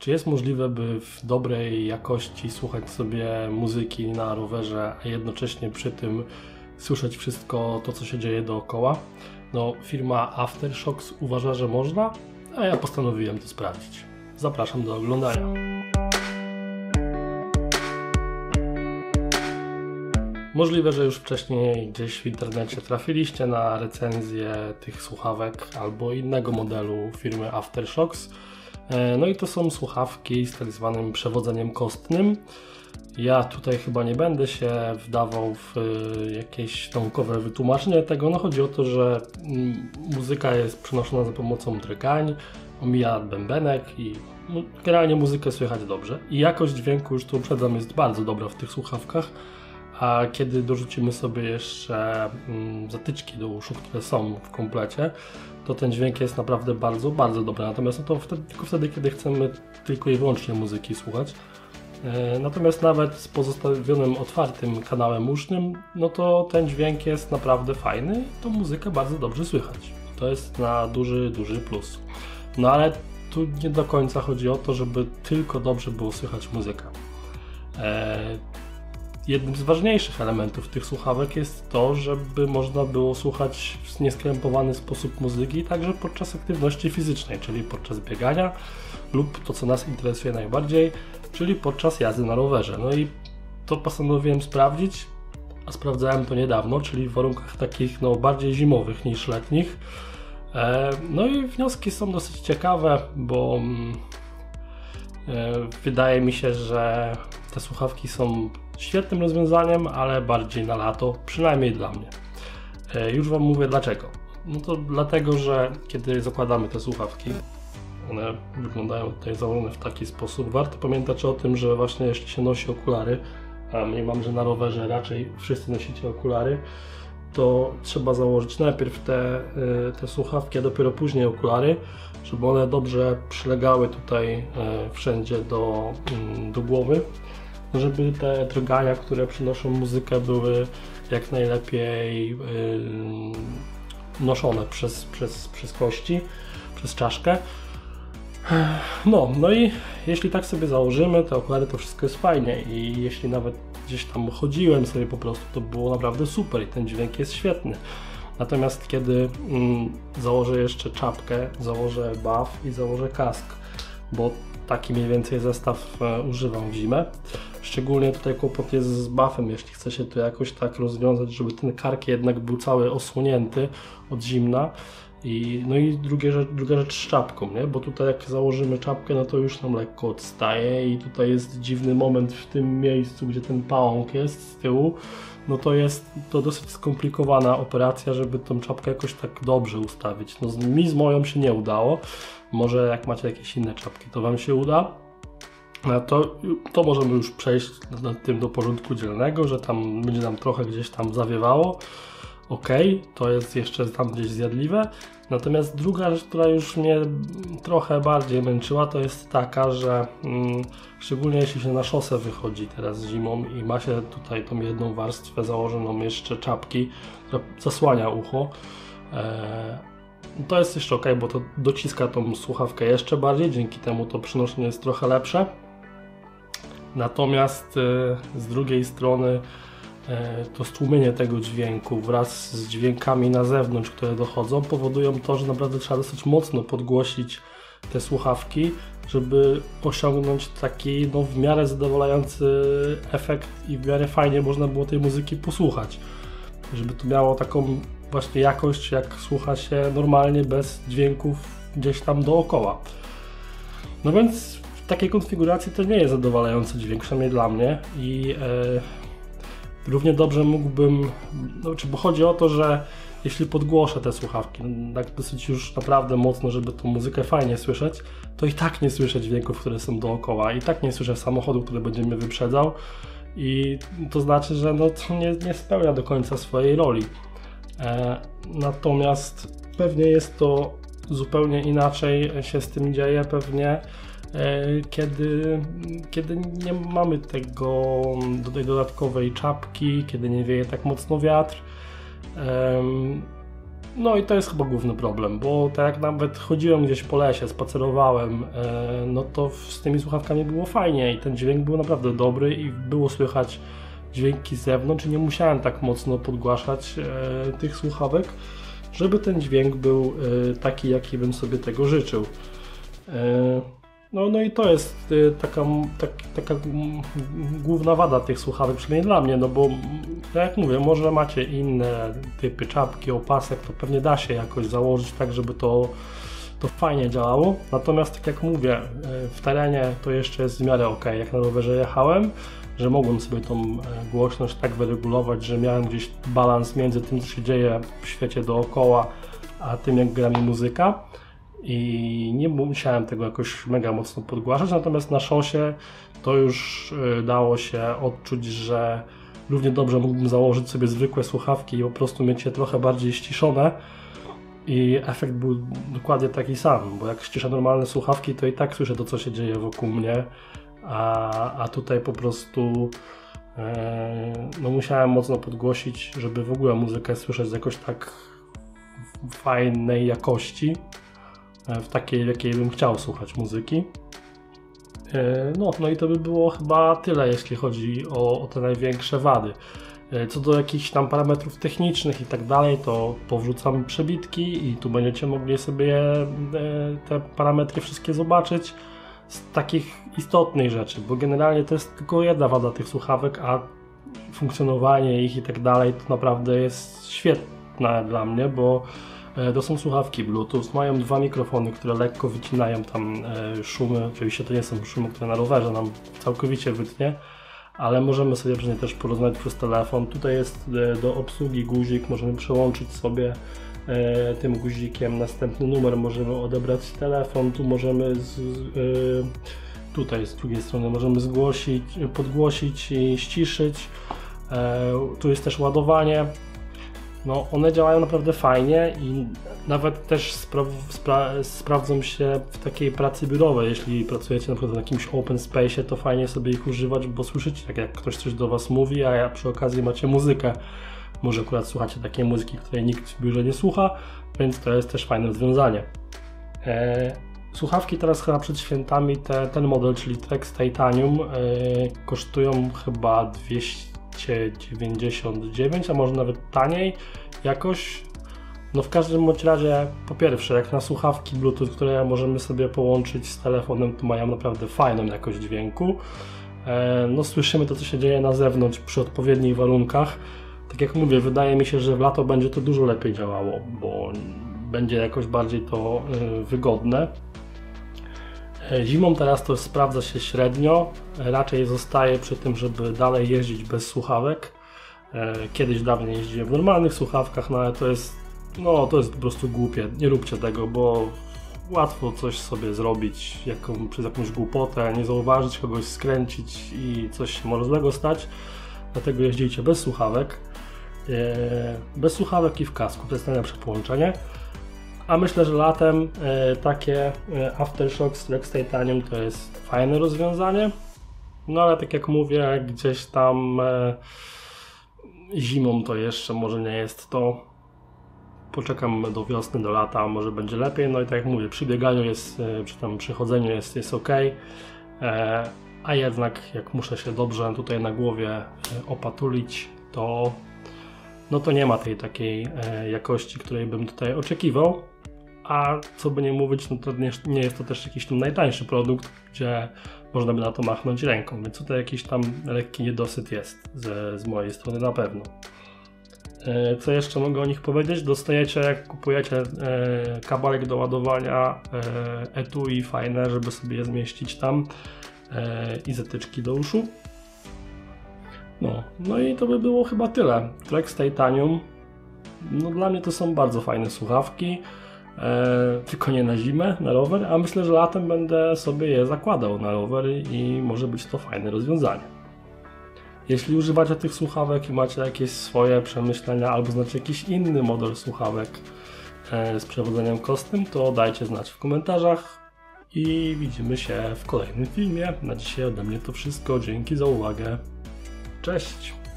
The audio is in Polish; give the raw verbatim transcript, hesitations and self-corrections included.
Czy jest możliwe, by w dobrej jakości słuchać sobie muzyki na rowerze, a jednocześnie przy tym słyszeć wszystko to, co się dzieje dookoła? No, firma Aftershokz uważa, że można, a ja postanowiłem to sprawdzić. Zapraszam do oglądania. Możliwe, że już wcześniej gdzieś w internecie trafiliście na recenzję tych słuchawek albo innego modelu firmy Aftershokz. No i to są słuchawki z tak zwanym przewodzeniem kostnym. Ja tutaj chyba nie będę się wdawał w jakieś naukowe wytłumaczenie tego. No chodzi o to, że muzyka jest przenoszona za pomocą drgań, omija bębenek i generalnie muzykę słychać dobrze. I jakość dźwięku, już tu uprzedzam, jest bardzo dobra w tych słuchawkach. A kiedy dorzucimy sobie jeszcze zatyczki do uszu, które są w komplecie, to ten dźwięk jest naprawdę bardzo, bardzo dobry. Natomiast no to wtedy, tylko wtedy, kiedy chcemy tylko i wyłącznie muzyki słuchać. Natomiast nawet z pozostawionym otwartym kanałem usznym, no to ten dźwięk jest naprawdę fajny i tą muzykę bardzo dobrze słychać. To jest na duży, duży plus. No ale tu nie do końca chodzi o to, żeby tylko dobrze było słychać muzykę. Jednym z ważniejszych elementów tych słuchawek jest to, żeby można było słuchać w nieskrępowany sposób muzyki także podczas aktywności fizycznej, czyli podczas biegania lub to, co nas interesuje najbardziej, czyli podczas jazdy na rowerze. No i to postanowiłem sprawdzić, a sprawdzałem to niedawno, czyli w warunkach takich no, bardziej zimowych niż letnich. No i wnioski są dosyć ciekawe, bo wydaje mi się, że te słuchawki są świetnym rozwiązaniem, ale bardziej na lato, przynajmniej dla mnie. Już Wam mówię dlaczego. No to dlatego, że kiedy zakładamy te słuchawki, one wyglądają tutaj założone w taki sposób. Warto pamiętać o tym, że właśnie jeśli się nosi okulary, a mniemam, że na rowerze raczej wszyscy nosicie okulary, to trzeba założyć najpierw te, te słuchawki, a dopiero później okulary, żeby one dobrze przylegały tutaj wszędzie do, do głowy, żeby te drgania, które przynoszą muzykę, były jak najlepiej noszone przez, przez, przez kości, przez czaszkę. No, no i jeśli tak sobie założymy te okulary, to wszystko jest fajnie i jeśli nawet gdzieś tam chodziłem sobie po prostu, to było naprawdę super i ten dźwięk jest świetny. Natomiast kiedy mm, założę jeszcze czapkę, założę buff i założę kask, bo taki mniej więcej zestaw e, używam w zimę. Szczególnie tutaj kłopot jest z buffem, jeśli chce się to jakoś tak rozwiązać, żeby ten kark jednak był cały osłonięty od zimna. I, no i drugie rzecz, druga rzecz z czapką, nie? Bo tutaj jak założymy czapkę, no to już nam lekko odstaje i tutaj jest dziwny moment w tym miejscu, gdzie ten pałąk jest z tyłu. No to jest to dosyć skomplikowana operacja, żeby tą czapkę jakoś tak dobrze ustawić. No z, mi z moją się nie udało. Może jak macie jakieś inne czapki, to Wam się uda. To, to możemy już przejść nad tym do porządku dzielnego, że tam będzie nam trochę gdzieś tam zawiewało. Ok, to jest jeszcze tam gdzieś zjadliwe. Natomiast druga rzecz, która już mnie trochę bardziej męczyła, to jest taka, że mm, szczególnie jeśli się na szosę wychodzi teraz zimą i ma się tutaj tą jedną warstwę założoną jeszcze czapki, która zasłania ucho, e, to jest jeszcze ok, bo to dociska tą słuchawkę jeszcze bardziej, dzięki temu to przynoszenie jest trochę lepsze. Natomiast e, z drugiej strony to stłumienie tego dźwięku wraz z dźwiękami na zewnątrz, które dochodzą, powodują to, że naprawdę trzeba dosyć mocno podgłosić te słuchawki, żeby osiągnąć taki no, w miarę zadowalający efekt i w miarę fajnie można było tej muzyki posłuchać. Żeby to miało taką właśnie jakość, jak słucha się normalnie, bez dźwięków gdzieś tam dookoła. No więc w takiej konfiguracji to nie jest zadowalający dźwięk, przynajmniej dla mnie. I yy, Równie dobrze mógłbym, no, bo chodzi o to, że jeśli podgłoszę te słuchawki, tak dosyć już naprawdę mocno, żeby tą muzykę fajnie słyszeć, to i tak nie słyszę dźwięków, które są dookoła, i tak nie słyszę samochodu, który będzie mnie wyprzedzał, i to znaczy, że no, to nie, nie spełnia do końca swojej roli. E, natomiast pewnie jest to zupełnie inaczej się z tym dzieje, pewnie. Kiedy, kiedy nie mamy tego do tej dodatkowej czapki, kiedy nie wieje tak mocno wiatr, No i to jest chyba główny problem, bo tak jak nawet chodziłem gdzieś po lesie, spacerowałem, no to z tymi słuchawkami było fajnie i ten dźwięk był naprawdę dobry i było słychać dźwięki z zewnątrz i nie musiałem tak mocno podgłaszać tych słuchawek, żeby ten dźwięk był taki, jaki bym sobie tego życzył. No, no i to jest taka, tak, taka główna wada tych słuchawek, przynajmniej dla mnie, no bo jak mówię, może macie inne typy czapki, opasek, to pewnie da się jakoś założyć tak, żeby to, to fajnie działało. Natomiast tak jak mówię, w terenie to jeszcze jest w miarę ok, jak na rowerze jechałem, że mogłem sobie tą głośność tak wyregulować, że miałem gdzieś balans między tym, co się dzieje w świecie dookoła, a tym, jak gra mi muzyka. I nie musiałem tego jakoś mega mocno podgłaszać, natomiast na szosie to już dało się odczuć, że równie dobrze mógłbym założyć sobie zwykłe słuchawki i po prostu mieć je trochę bardziej ściszone i efekt był dokładnie taki sam, bo jak ściszę normalne słuchawki, to i tak słyszę to, co się dzieje wokół mnie, a, a tutaj po prostu e, no musiałem mocno podgłosić, żeby w ogóle muzykę słyszeć jakoś tak fajnej jakości, w takiej, w jakiej bym chciał słuchać muzyki. No, no i to by było chyba tyle, jeśli chodzi o, o te największe wady. Co do jakichś tam parametrów technicznych i tak dalej, to powrzucam przebitki i tu będziecie mogli sobie te parametry wszystkie zobaczyć z takich istotnych rzeczy, bo generalnie to jest tylko jedna wada tych słuchawek, a funkcjonowanie ich i tak dalej to naprawdę jest świetne dla mnie, bo to są słuchawki Bluetooth, mają dwa mikrofony, które lekko wycinają tam szumy. Oczywiście to nie są szumy, które na rowerze nam całkowicie wytnie, ale możemy sobie przy niej też porozmawiać przez telefon. Tutaj jest do obsługi guzik, możemy przełączyć sobie tym guzikiem następny numer, możemy odebrać telefon, tu możemy z, tutaj z drugiej strony możemy zgłosić, podgłosić i ściszyć. Tu jest też ładowanie. No, one działają naprawdę fajnie i nawet też spra spra sprawdzą się w takiej pracy biurowej. Jeśli pracujecie na przykład w jakimś open space, to fajnie sobie ich używać, bo słyszycie, jak, jak ktoś coś do Was mówi, a przy okazji macie muzykę. Może akurat słuchacie takiej muzyki, której nikt w biurze nie słucha, więc to jest też fajne rozwiązanie. Eee, słuchawki teraz chyba przed świętami, te, ten model, czyli Trekz Titanium, eee, kosztują chyba dwieście dziewięćdziesiąt dziewięć, a może nawet taniej jakoś. No w każdym bądź razie, po pierwsze, jak na słuchawki Bluetooth, które możemy sobie połączyć z telefonem, to mają naprawdę fajną jakość dźwięku. No słyszymy to, co się dzieje na zewnątrz przy odpowiednich warunkach. Tak jak mówię, wydaje mi się, że w lato będzie to dużo lepiej działało, bo będzie jakoś bardziej to wygodne. Zimą teraz to sprawdza się średnio, raczej zostaje przy tym, żeby dalej jeździć bez słuchawek. Kiedyś dawniej jeździłem w normalnych słuchawkach, no ale to jest, no, to jest po prostu głupie, nie róbcie tego, bo łatwo coś sobie zrobić jaką, przez jakąś głupotę, nie zauważyć, kogoś skręcić i coś może złego stać, dlatego jeździcie bez słuchawek, bez słuchawek i w kasku, to jest najlepsze połączenie. A myślę, że latem e, takie e, Aftershokz z Trekz Titanium to jest fajne rozwiązanie. No ale tak jak mówię, gdzieś tam e, zimą to jeszcze może nie jest to. Poczekam do wiosny, do lata, może będzie lepiej. No i tak jak mówię, przy bieganiu jest, e, przy tam przychodzeniu jest, jest ok. E, a jednak jak muszę się dobrze tutaj na głowie e, opatulić, to no to nie ma tej takiej e, jakości, której bym tutaj oczekiwał. A co by nie mówić, no to nie, nie jest to też jakiś tam najtańszy produkt, gdzie można by na to machnąć ręką, więc tutaj jakiś tam lekki niedosyt jest z, z mojej strony na pewno. E, co jeszcze mogę o nich powiedzieć? Dostajecie, jak kupujecie e, kabelek do ładowania e, etui fajne, żeby sobie je zmieścić tam e, i zetyczki do uszu. No, no i to by było chyba tyle. Trekz Titanium, no dla mnie to są bardzo fajne słuchawki, e, tylko nie na zimę, na rower, a myślę, że latem będę sobie je zakładał na rower i może być to fajne rozwiązanie. Jeśli używacie tych słuchawek i macie jakieś swoje przemyślenia albo znacie jakiś inny model słuchawek e, z przewodzeniem kostnym, to dajcie znać w komentarzach i widzimy się w kolejnym filmie. Na dzisiaj ode mnie to wszystko, dzięki za uwagę. Cześć!